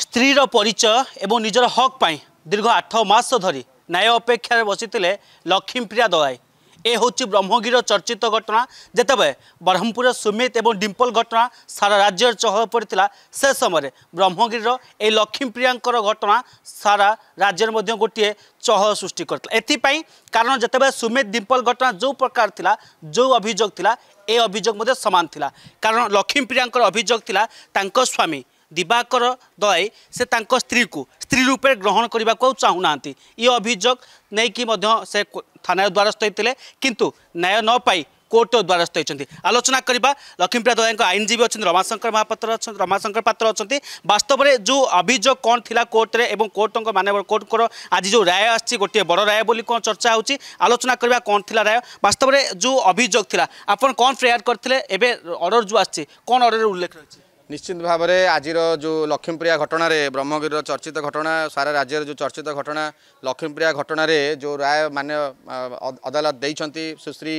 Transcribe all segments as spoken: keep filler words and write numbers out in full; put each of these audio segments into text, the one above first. स्त्रीर परिचय एवं निजर हक पाई दीर्घ आठ मास धरी न्याय अपेक्षा बसीते लक्ष्मीप्रिया दलाई। ए होची ब्रह्मगिरी चर्चित घटना जेतेबे ब्रह्मपुर सुमित एवं डिंपल घटना सारा राज्य चहल पड़ा से समय ब्रह्मगिरी ए लक्ष्मीप्रिया घटना सारा राज्य में गोटे चहल सृष्टि करथिला। कारण जेतेबे सुमित डिंपल घटना जो प्रकार थिला जो अभियोग थिला ए अभियोग सामान थिला। कारण लक्ष्मीप्रिया अभियोग थिला तांको स्वामी दिवाकर दलाई से तांको स्त्री को स्त्री रूप ग्रहण करने को चाहूना। ये अभियोग नहीं कि से थाना द्वारस्थ होते किंतु न्याय न पाई कोर्ट द्वारस्थ होती। आलोचना करवा लक्ष्मीप्रिया दलाई आईनजीवी अच्छा रमाशंकर महापात्र रमाशंकर पात्र अच्छा। वास्तव में जो अभियोग कौन थी कोर्टे और कोर्ट मानव कोर्टर आज जो राय आसी गोटे बड़ राय बोली कौन चर्चा होची। आलोचना करवा कौन थी राय वास्तव में जो अभियोग था आपन कौन प्रेयर करते एडर जो आसी कौन अर्डर उल्लेख रही। निश्चित भाव में आज जो लक्ष्मीप्रिया घटन ब्रह्मगिरी चर्चित घटना सारा राज्य जो चर्चित घटना लक्ष्मीप्रिया घटन जो राय मान्य अदालत देइछंती सुश्री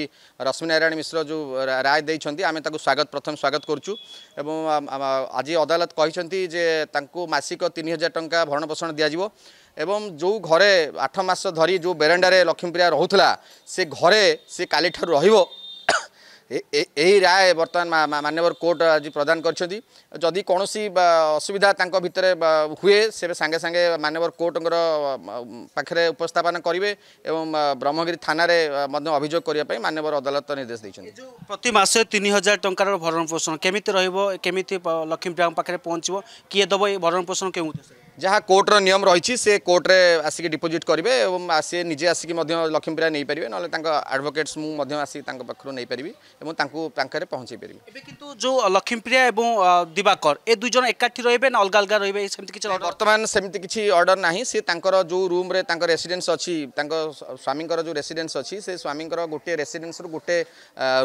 रश्मि नारायण मिश्र जो राय देइछंती आमे ताकु स्वागत प्रथम स्वागत करछु। एवं आज अदालत कहिसंती जे तांकु मासिक तीन हजार टंका भरण पोषण दियाजिवो। एवं जो घरे आठ मास धरी जो बेरेंडारे लक्ष्मीप्रिया रहुथला से घरे से काली ठार रहिवो। यही राय बर्तमान मानवर कोर्ट आज प्रदान करछंदी। जदि कौन असुविधा तांको भितरे हुए से सांगे सांगे मानवर कोर्टर पाखे उपस्थापन करेंगे एवं ब्रह्मगिरी थाना अभियोग करने मानवर अदालत निर्देश देइछंदी। प्रति मास तीन हजार टंकार भरण पोषण केमिति रहिबो केमिति लक्ष्मीप्रिया पाखे पहुँचबो किए दब ये भरण पोषण के जहाँ कोर्टर नियम रही से कोर्टे आसिक डिपोजिट करेंगे और सी निजे आसिक लक्ष्मीप्रिया नहीं पारे ना आडभोकेट्स मुझे आसिक पाखु नहीं पारि और पहुँचे पारि। कितु जो लक्ष्मीप्रिया और दिवाकर ए दुईज एकाठी रे ना अलग अलग रही है बर्तमान सेमती किसी अर्डर ना सी जो रूम रेसीडेन्स अच्छी स्वामी जो रेसीडेन्स अच्छी से स्वामी गोटे रेसीडेन्स गोटे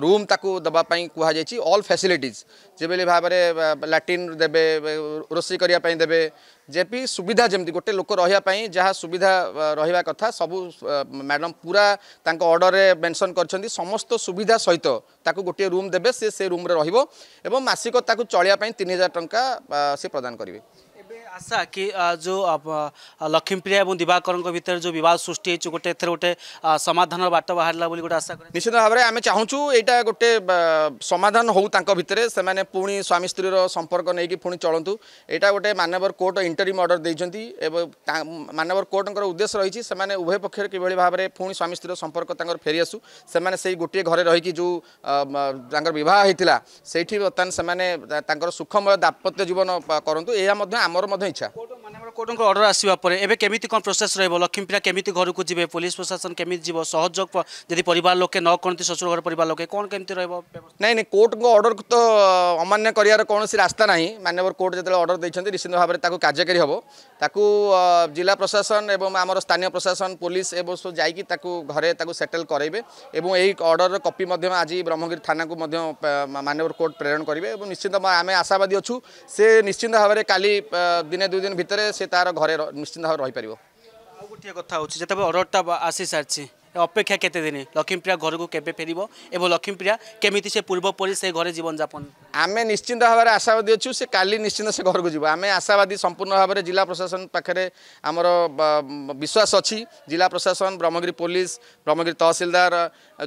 रूम ताकू दवापाई कहुई अल फैसिलिटीज जेबली भाव में लाट्रीन देवे रोसई करने देवे जेपी सुविधा जमी गोटे लोक रही जहाँ सुविधा रहा कथा सबू मैडम पूरा ऑर्डर रे मेंशन कर समस्त सुविधा सहित ताकू गोटे रूम देवे से से रूम रे रहिबो एवं मासिक ताकू चलिया तीन हजार टंका से प्रदान करेंगे। आशा कि जो लक्ष्मीप्रिया और दिवाकर भितर जो विवाद सृष्टि गोटे गोटे समाधान बाट बाहर बोली गोटे आशा निश्चित भाव में आम चाहूँ यहाँ गोटे समाधान हो भितर से मैंने पुणी स्वामी स्त्रीर संपर्क नहीं कि पुणी चलतु। यहाँ गोटे मानवर कोर्ट इंटरिम ऑर्डर देइछंती। मानवर कोर्टर उद्देश्य रही से उभय पक्ष कि भाव में पुणी स्वामी स्त्रीर संपर्क फेरी आसू से गोटे घरे रही जो बह होता से बर्तमान से सुखमय दाम्पत्य जीवन करूँ यह आमर इच्छा। कोर्टर ऑर्डर आसवा पर एबे केमिति कोन प्रोसेस रहबो लक्ष्मीप्रिया केमिति घर को जीवे पुलिस प्रशासन केमिति जीव सहयोग जदि परिवार लोके न करती ससुर घर परिवार लोके कोन केमिति रहबो। नहीं नहीं कोर्ट को ऑर्डर तो अमान्य करियार कोन सी रास्ता नाही। मानवर कोर्ट जतले ऑर्डर दैछंती निश्चित भाबरे ताकू कार्यकारी हबो ताकू जिला प्रशासन एवं आमर स्थानीय प्रशासन पुलिस एवं सो जाई कि ताकू घरे ताकू सेटल करैबे एवं एही ऑर्डर कॉपी मध्यम आज ब्रह्मगिरी थाना को मध्यम मानवर कोर्ट प्रेरण करबे एवं निश्चित आमे आशावादी अछु से निश्चित भाबरे काली दिने दुई दिन भितर से तार घरे निश्चिंत भाव रही पार। गोटे कथा होची जब अर्डरटा आसी सारी अपेक्षा केते दिन लक्ष्मीप्रिया घर को केबे फेरिबो एवं लक्ष्मीप्रिया केमिति से पूर्व परि से घरे जीवन यापन आमे निश्चिंत भाव आशावादी अच्छू से काली निश्चिंत से घर को जीव आमे आशावादी संपूर्ण भाव में जिला प्रशासन पाखे आमर विश्वास अच्छी जिला प्रशासन ब्रह्मगिरी पुलिस ब्रह्मगिरी तहसिलदार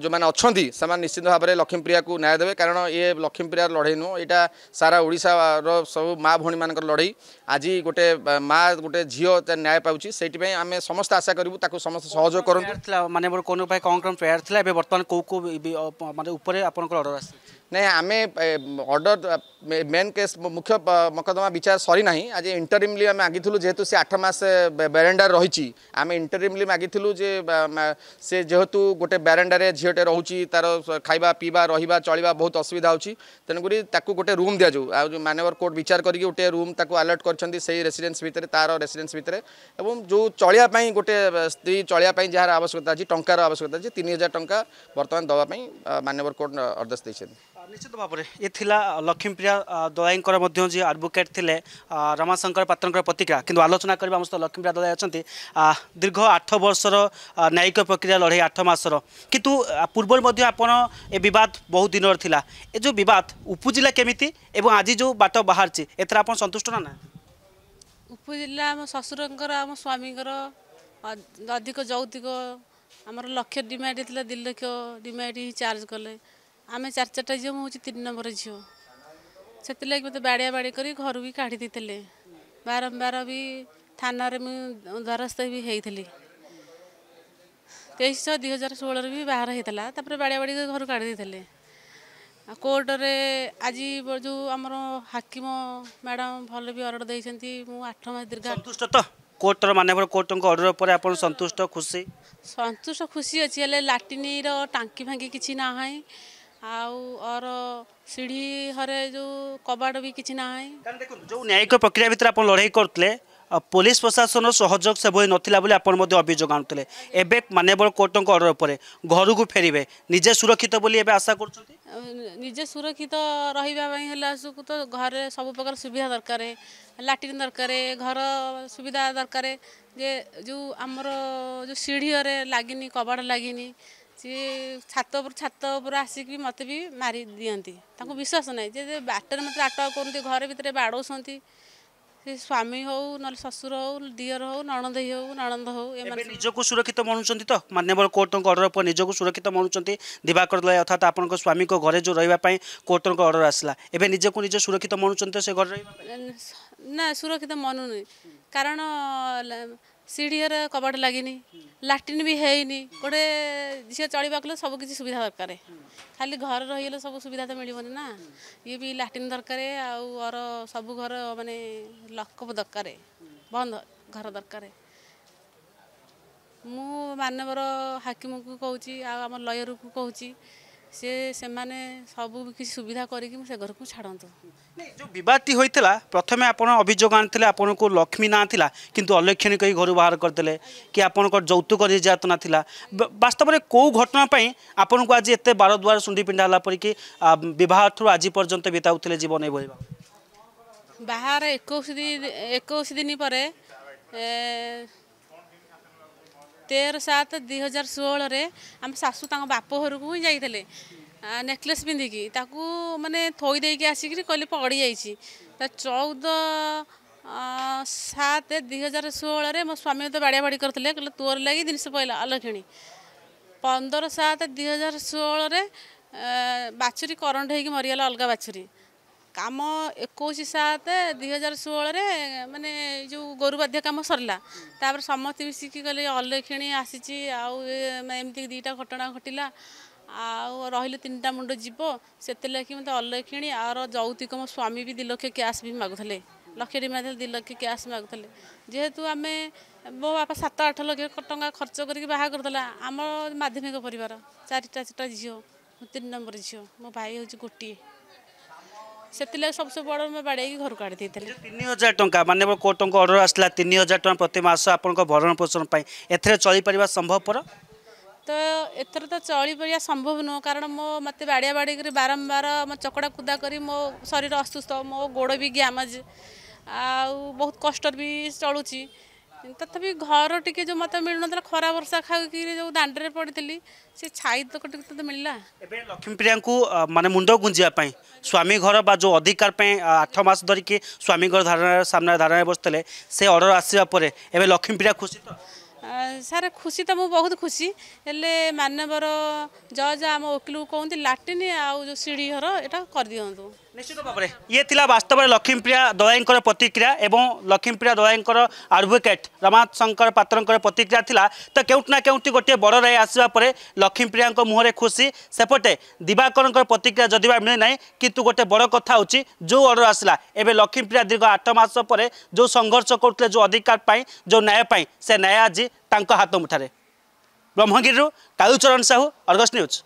जो मैंने अच्छा से निश्चित भाव में लक्ष्मीप्रिया को न्याय देवे। कारण ये लक्ष्मीप्रिया लड़े नुह या सारा ओडार सब माँ भी मान लड़े आज गोटे माँ गोटे झील न्याय पाँच से आम समस्त आशा करूँ समस्त सहयोग करूँ मानव कौन भाई कौन कौन प्रेयर था बर्तमान कौ कौ माने ऊपर आपन ऑर्डर आस नहीं आमे ऑर्डर मेन केस मुख्य मकदमा विचार सरी ना आज इंटरिमली आम मागिलु जेहेतु से आठ मास बेरेंडार रही आम इंटरिमली मागिलु जे से जेहेतु गोटे बेरेंडार झीटे रोचे तार खावा पीवा रहा चलवा बहुत असुविधा होची तेणुकरी गोटे रूम दि जाऊ आज मानवर कोर्ट विचार करके गोटे रूम आलट कर रेसीडेन्स भितर तार रेसीडेन्स भितर एवं जो चलियापाई गोटे स्त्री चलियापाई जार आवश्यकता अच्छी टंकार आवश्यकता अच्छी तीन हजार टंका बर्तमान दवापाई मानवर कोर्ट आदेश देइछन। निश्चित भाव में ये लक्ष्मीप्रिया दलाई जी एडवोकेट थे रमाशंकर पात्र प्रतिक्रिया किंतु आलोचना करवा समस्त लक्ष्मीप्रिया दलाई अच्छा दीर्घ आठ वर्षर न्यायिक प्रक्रिया लड़े आठ मासर किंतु पूर्व ए विवाद बहुत दिन थिला ए जो विवाद उपजिला केमिति एवं आज जो बाट बाहर एथरा आपन संतुष्ट ना ना पूजिला आम शशुर आम स्वामी अधिक जौतिक आमर लक्ष डिमांड होता दि लक्ष डिमांड ही चार्ज कले आम चार चार्टा झील मुझे तीन नंबर झील से मत बाड़िया बाड़ी कर घर भी काढ़ी देते बारंबार भी थाना रे मुझे द्वारस्थ भी होती तेईस छः दुई हजार षोलर भी बाहर होता बाड़िया बाड़ी घर काढ़ी देते कोर्टरे आज जो आमर हाकिम मैडम भल भी अर्डर देती आठ मास दीर्घ संतुष्ट तो कोर्टर मान कोर्ट अर्डर पर आप संतुष्ट खुशी संतुष्ट खुशी अच्छी लाटिन टांकी फांकी किसी ना और सीढ़ी हरे जो कबाड़ भी किसी ना जो न्यायिक प्रक्रिया भितर आप लड़ाई करते पुलिस प्रशासन सहयोग सेभली नाला बोली आप अभियोग आनुले एवं मानव कोर्ट अर्डर पर घर को फेरबे निजे सुरक्षित बोली आशा करजे सुरक्षित रहा तो घर सब प्रकार सुविधा दरकार लाट्रीन दरकार घर सुविधा दरकार जे जो आमर जो सीढ़ी लगिनी कबाड़ लगिनी सी छात छात आसिक मत भी मारी दिखती विश्वास ना जे बाटर मतलब आटक करती घर भितर बाड़ो स्वामी हो न ससुर हो दियर हो नणंद हो नणंद हो निजक सुरक्षित मनुंट तो मानव कोर्टर अर्डर पर निजक सुरक्षित मनुंट दिवाकर दलाई अर्थात आपण स्वामी को घरे जो रही कोर्टर अर्डर आसला एवं निजक निज सुरक्षित मनुंट से घर ना सुरक्षित मनु नहीं कारण सीढ़ी कबाड़ लगिनी लाट्रीन भी है गोटे झील चलने सब किसी सुविधा दरकार खाली घर रही सब सुविधा तो मिलनी ना ये भी लाट्रीन दरकार और सब घर मानने लकअप दरकार बंद घर दरकार मु मानवर हाकिम को कहूँ आम लयर को कहूँ से से माने सब किसी सुविधा करके से घर को छाड़तु जो बदती होता प्रथम आप अभियोग आनी आपन को लक्ष्मी ना था कि अलक्षणिक घर बाहर करदे कि आपण जौतुक निर्यातना था वास्तव में कौ घटनापी आपन को आज एत बार द्वार सुंडी पिंडा हालापर कि बहुत थ्रू आज पर्यटन बिताऊले जीवन ये बाहर एक दिन एक दिन पर तेरह सात दुई हजार षोलह आम शाशु बाप घर को ही जाते नेकलेस पिंधिकी मानने थोदे आसिक कहले पड़ी जाइए चौदह सात दुई हजार षोलह मो स्वामी मत बाड़िया बाड़ी करते कहले तोर लगी जिनस पड़ा अलक्षणी पंदर सात दुई हजार षोलह बाछुरी करंट होगी मरीगला अलग बाछुरी कम एक सात दुई हजार षोलह मानने जो गोरु बाध्य कम सरला तापर समस्त मिसिकी कले अलक्षणी आसी एमती दुईटा घटना घटला आउ रही तीन टा मुंड जीव से मतलब अलक्षणी और जौतिक मो स्वामी भी दिलक्ष कैश भी मागुले लक्ष टी मागुले दिलक्ष कैश मागुले जेहेतु आम मो बापा सात आठ लक्ष टा खर्च करके बाहा करदेला आम माध्यमिक परिवार चारिटा चार झील तीन नंबर झील मो भाई हूँ गोटे से सबसे बड़ में बाड़े घर काढ़ी देते तीन हजार टंका मानव कोर्ट अर्डर आसला तीन हजार टंका प्रति मास आप भरण पोषण चलपर संभवपर तो एथर तो चलपर संभव नुह कारण मो मत बाड़िया बाड़ी कर बारंबार मो चकड़ा कुदा कर मो शरीर अस्वस्थ मो गोड़ भी ग्यामज आउ बहुत कष्ट भी चलुची तथापि घर टी जो मत मिलू ना खरा वर्षा खाई जो दांडे पड़ी से छाई तक तो मिलला लक्ष्मीप्रिया को माने मुंड गुंजापी स्वामी घर बा जो अधिकार आठ मास धरिकी स्वामी घर धारणा सामने धारणा बसते से अर्डर आसवापर एवं लक्ष्मीप्रिया खुशी तो सारे खुशी तो मुझे बहुत खुशी हेल्ले मानवर जज आम वकिल को कहते लाटिन आउ जो सीढ़ी घर यहाँ कर दिवत निश्चित भाव में ये थिला वास्तव में लक्ष्मीप्रिया दलाई प्रतिक्रिया एवं लक्ष्मीप्रिया दलाई आडभोकेट रमाशंकर पात्र प्रतिक्रिया थिला तो केउट ना केउटी गोटे बड़ राय आसवा पर लक्ष्मीप्रिया मुहर खुशी सेपटे दिवाकर प्रतिक्रिया जदि मिले ना कितु गोटे बड़ कथा होची जो अर्डर आसला एवं लक्ष्मीप्रिया दीर्घ आठ मास पर जो संघर्ष करते जो अधिकार जो न्याय से न्याय आज हाथ मुठार ब्रह्मगिरी कालूचरण साहू अर्गस न्यूज।